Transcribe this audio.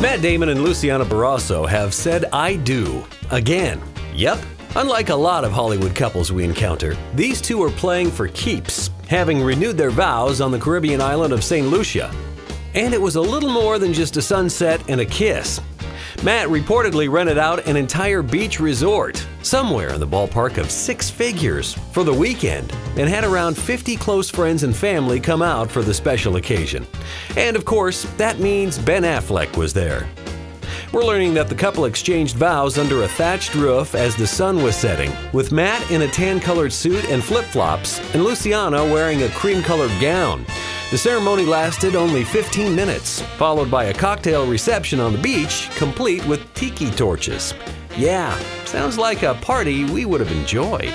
Matt Damon and Luciana Barroso have said "I do" again. Yep. Unlike a lot of Hollywood couples we encounter, these two are playing for keeps, having renewed their vows on the Caribbean island of St. Lucia. And it was a little more than just a sunset and a kiss. Matt reportedly rented out an entire beach resort, somewhere in the ballpark of six figures, for the weekend, and had around 50 close friends and family come out for the special occasion. And of course, that means Ben Affleck was there. We're learning that the couple exchanged vows under a thatched roof as the sun was setting, with Matt in a tan-colored suit and flip-flops, and Luciana wearing a cream-colored gown. The ceremony lasted only 15 minutes, followed by a cocktail reception on the beach, complete with tiki torches. Yeah, sounds like a party we would have enjoyed.